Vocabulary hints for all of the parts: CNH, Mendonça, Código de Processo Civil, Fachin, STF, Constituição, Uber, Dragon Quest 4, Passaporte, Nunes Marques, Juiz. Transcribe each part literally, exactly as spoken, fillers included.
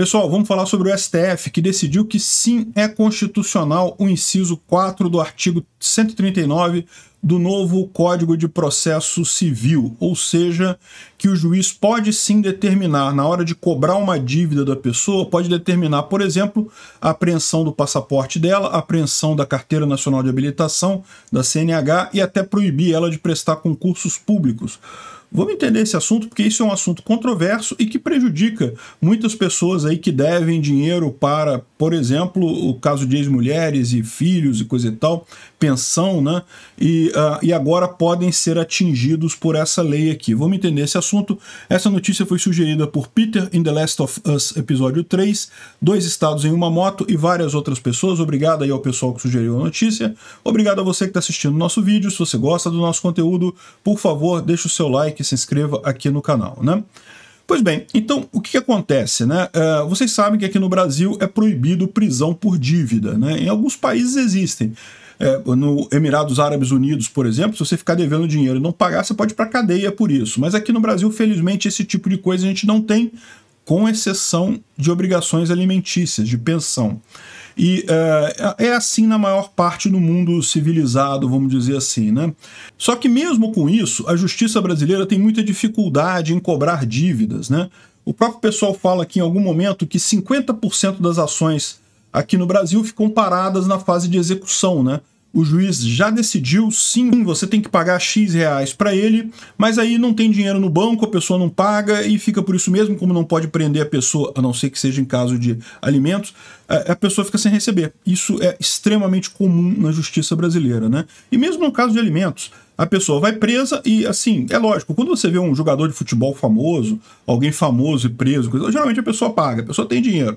Pessoal, vamos falar sobre o S T F, que decidiu que sim, é constitucional o inciso quatro do artigo cento e trinta e nove do novo Código de Processo Civil, ou seja, que o juiz pode sim determinar, na hora de cobrar uma dívida da pessoa, pode determinar, por exemplo, a apreensão do passaporte dela, a apreensão da Carteira Nacional de Habilitação, da C N H, e até proibir ela de prestar concursos públicos. Vamos entender esse assunto, porque isso é um assunto controverso e que prejudica muitas pessoas aí que devem dinheiro para, por exemplo, o caso de ex-mulheres e filhos e coisa e tal, pensão, né? E, uh, e agora podem ser atingidos por essa lei aqui. Vamos entender esse assunto. Essa notícia foi sugerida por Peter in The Last of Us, episódio três, Dois Estados em Uma Moto e várias outras pessoas. Obrigado aí ao pessoal que sugeriu a notícia. Obrigado a você que está assistindo o nosso vídeo. Se você gosta do nosso conteúdo, por favor, deixa o seu like, se inscreva aqui no canal, né? Pois bem, então o que, que acontece, né? Uh, vocês sabem que aqui no Brasil é proibido prisão por dívida, né? Em alguns países existem. É, no Emirados Árabes Unidos, por exemplo, se você ficar devendo dinheiro e não pagar, você pode ir para cadeia por isso. Mas aqui no Brasil, felizmente, esse tipo de coisa a gente não tem, com exceção de obrigações alimentícias, de pensão. E uh, é assim na maior parte do mundo civilizado, vamos dizer assim, né? Só que mesmo com isso, a justiça brasileira tem muita dificuldade em cobrar dívidas, né? O próprio pessoal fala aqui em algum momento que cinquenta por cento das ações aqui no Brasil ficam paradas na fase de execução, né? O juiz já decidiu, sim, você tem que pagar X reais para ele, mas aí não tem dinheiro no banco, a pessoa não paga e fica por isso mesmo, como não pode prender a pessoa, a não ser que seja em caso de alimentos, a pessoa fica sem receber. Isso é extremamente comum na justiça brasileira, né? E mesmo no caso de alimentos, a pessoa vai presa e, assim, é lógico, quando você vê um jogador de futebol famoso, alguém famoso e preso, coisa, geralmente a pessoa paga, a pessoa tem dinheiro.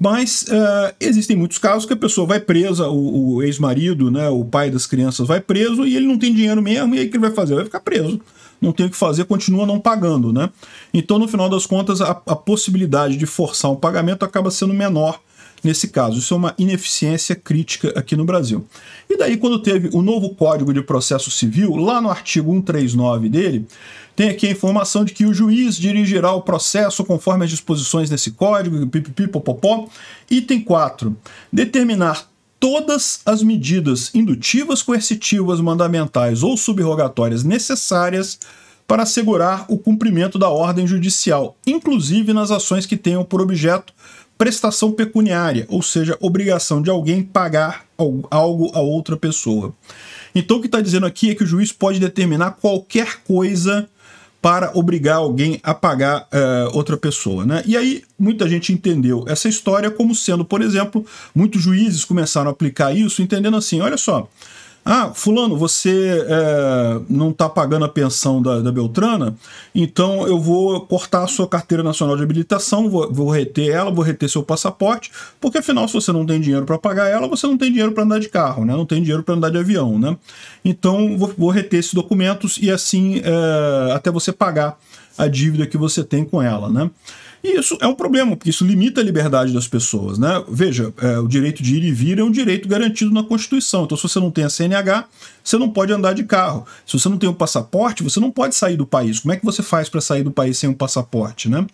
Mas uh, existem muitos casos que a pessoa vai presa, o, o ex-marido, né, o pai das crianças vai preso e ele não tem dinheiro mesmo, e aí o que ele vai fazer? Vai ficar preso. Não tem o que fazer, continua não pagando, né? Então, no final das contas, a, a possibilidade de forçar um pagamento acaba sendo menor nesse caso. Isso é uma ineficiência crítica aqui no Brasil. E daí, quando teve o novo Código de Processo Civil, lá no artigo cento e trinta e nove dele, tem aqui a informação de que o juiz dirigirá o processo conforme as disposições desse código, pipipi, popopó. Item quatro. Determinar todas as medidas indutivas, coercitivas, mandamentais ou subrogatórias necessárias para assegurar o cumprimento da ordem judicial, inclusive nas ações que tenham por objeto prestação pecuniária, ou seja, obrigação de alguém pagar algo a outra pessoa. Então o que está dizendo aqui é que o juiz pode determinar qualquer coisa para obrigar alguém a pagar uh, outra pessoa, né? E aí muita gente entendeu essa história como sendo, por exemplo, muitos juízes começaram a aplicar isso, entendendo assim, olha só, ah, fulano, você é, não está pagando a pensão da, da Beltrana, então eu vou cortar a sua Carteira Nacional de Habilitação, vou, vou reter ela, vou reter seu passaporte, porque afinal, se você não tem dinheiro para pagar ela, você não tem dinheiro para andar de carro, né? Não tem dinheiro para andar de avião, né? Então vou, vou reter esses documentos e assim é, até você pagar a dívida que você tem com ela, né? E isso é um problema, porque isso limita a liberdade das pessoas, né? Veja, é, o direito de ir e vir é um direito garantido na Constituição. Então, se você não tem a C N H, você não pode andar de carro. Se você não tem um passaporte, você não pode sair do país. Como é que você faz para sair do país sem um passaporte, né?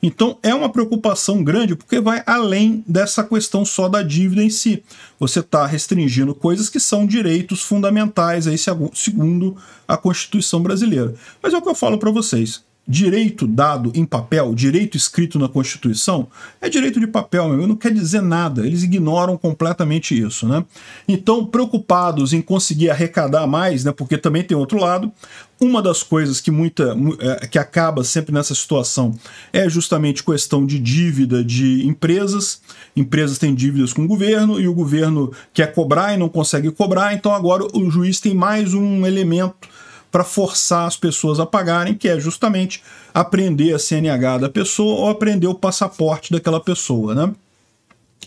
Então, é uma preocupação grande, porque vai além dessa questão só da dívida em si. Você está restringindo coisas que são direitos fundamentais, aí, segundo a Constituição brasileira. Mas é o que eu falo para vocês. Direito dado em papel, direito escrito na Constituição, é direito de papel, meu, não quer dizer nada, eles ignoram completamente isso, né? Então, preocupados em conseguir arrecadar mais, né, porque também tem outro lado, uma das coisas que, muita, que acaba sempre nessa situação é justamente questão de dívida de empresas. Empresas têm dívidas com o governo e o governo quer cobrar e não consegue cobrar, então agora o juiz tem mais um elemento para forçar as pessoas a pagarem, que é justamente apreender a C N H da pessoa ou apreender o passaporte daquela pessoa, né?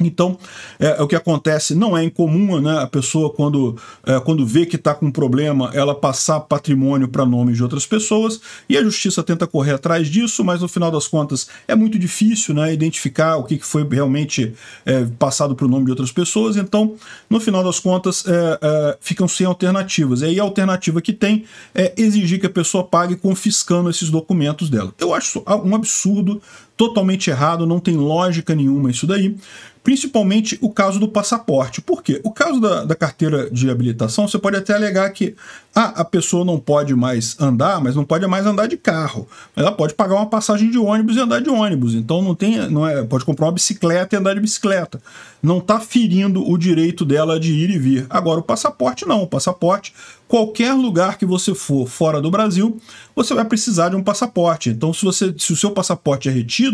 Então, é, é o que acontece, não é incomum, né, a pessoa quando, é, quando vê que está com um problema, ela passar patrimônio para nome de outras pessoas, e a justiça tenta correr atrás disso, mas no final das contas é muito difícil, né, identificar o que, que foi realmente é, passado para o nome de outras pessoas, então, no final das contas, é, é, ficam sem alternativas. E aí a alternativa que tem é exigir que a pessoa pague confiscando esses documentos dela. Eu acho um absurdo totalmente errado, não tem lógica nenhuma isso daí, principalmente o caso do passaporte. Por quê? O caso da, da carteira de habilitação, você pode até alegar que ah, a pessoa não pode mais andar, mas não pode mais andar de carro. Ela pode pagar uma passagem de ônibus e andar de ônibus, então não tem, não é, pode comprar uma bicicleta e andar de bicicleta. Não está ferindo o direito dela de ir e vir. Agora, o passaporte não. O passaporte, qualquer lugar que você for fora do Brasil, você vai precisar de um passaporte. Então, se, você, se o seu passaporte é retido,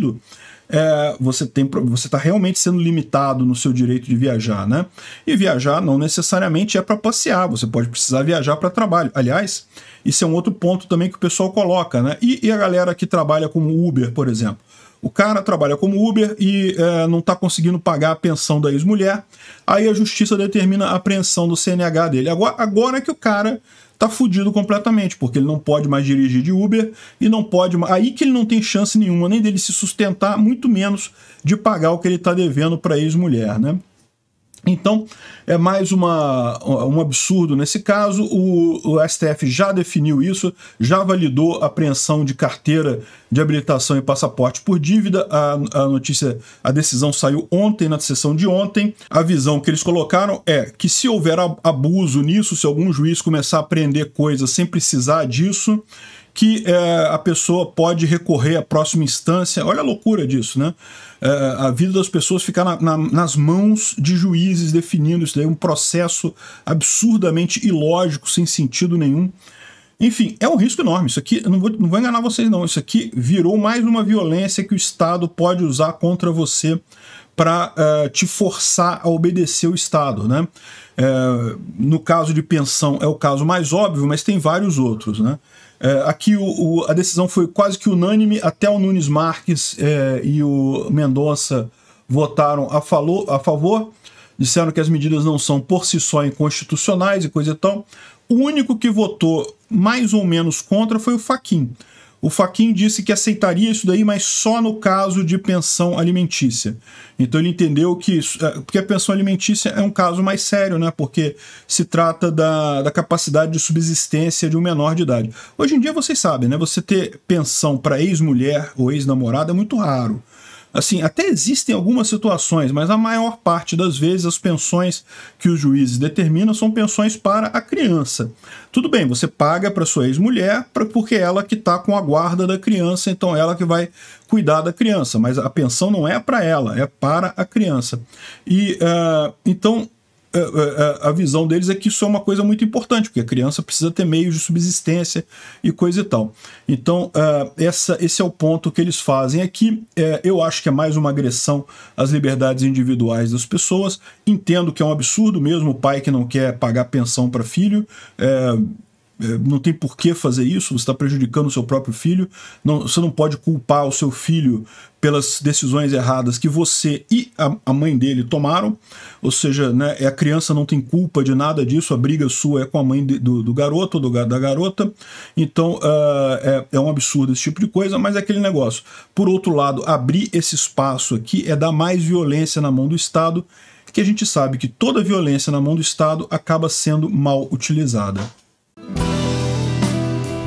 É, você tem, você está realmente sendo limitado no seu direito de viajar, né? E viajar não necessariamente é para passear, você pode precisar viajar para trabalho. Aliás, isso é um outro ponto também que o pessoal coloca, né? E, e a galera que trabalha como Uber, por exemplo. O cara trabalha como Uber e é, não está conseguindo pagar a pensão da ex-mulher, aí a justiça determina a apreensão do C N H dele. Agora, agora é que o cara tá fudido completamente, porque ele não pode mais dirigir de Uber e não pode... Aí que ele não tem chance nenhuma, nem dele se sustentar, muito menos de pagar o que ele tá devendo para a ex-mulher, né? Então, é mais uma, um absurdo nesse caso. O, o S T F já definiu isso, já validou a apreensão de carteira de habilitação e passaporte por dívida. A, a notícia, a decisão saiu ontem, na sessão de ontem. A visão que eles colocaram é que, se houver abuso nisso, se algum juiz começar a apreender coisas sem precisar disso, que é, a pessoa pode recorrer à próxima instância. Olha a loucura disso, né? É, a vida das pessoas ficar na, na, nas mãos de juízes definindo isso daí, um processo absurdamente ilógico, sem sentido nenhum. Enfim, é um risco enorme. Isso aqui, eu não vou, não vou enganar vocês não, isso aqui virou mais uma violência que o Estado pode usar contra você para uh, te forçar a obedecer o Estado, né? É, no caso de pensão é o caso mais óbvio, mas tem vários outros, né? É, aqui o, o, a decisão foi quase que unânime, até o Nunes Marques é, e o Mendonça votaram a, falou, a favor, disseram que as medidas não são por si só inconstitucionais e coisa e tal. O único que votou mais ou menos contra foi o Fachin. O Fachin disse que aceitaria isso daí, mas só no caso de pensão alimentícia. Então ele entendeu que... Isso, porque a pensão alimentícia é um caso mais sério, né? Porque se trata da, da capacidade de subsistência de um menor de idade. Hoje em dia, vocês sabem, né? Você ter pensão para ex-mulher ou ex-namorada é muito raro. Assim, até existem algumas situações, mas a maior parte das vezes as pensões que os juízes determinam são pensões para a criança. Tudo bem, você paga para sua ex-mulher porque ela que está com a guarda da criança, então ela que vai cuidar da criança, mas a pensão não é para ela, é para a criança. E uh, então a visão deles é que isso é uma coisa muito importante, porque a criança precisa ter meios de subsistência e coisa e tal. Então, essa, esse é o ponto que eles fazem aqui. Eu acho que é mais uma agressão às liberdades individuais das pessoas. Entendo que é um absurdo mesmo, o pai que não quer pagar pensão para filho, é, não tem por que fazer isso, você está prejudicando o seu próprio filho. Não, você não pode culpar o seu filho pelas decisões erradas que você e a, a mãe dele tomaram, ou seja, né, a criança não tem culpa de nada disso, a briga sua é com a mãe de, do, do garoto ou do, da garota. Então uh, é, é um absurdo esse tipo de coisa, mas é aquele negócio. Por outro lado, abrir esse espaço aqui é dar mais violência na mão do Estado, que a gente sabe que toda violência na mão do Estado acaba sendo mal utilizada.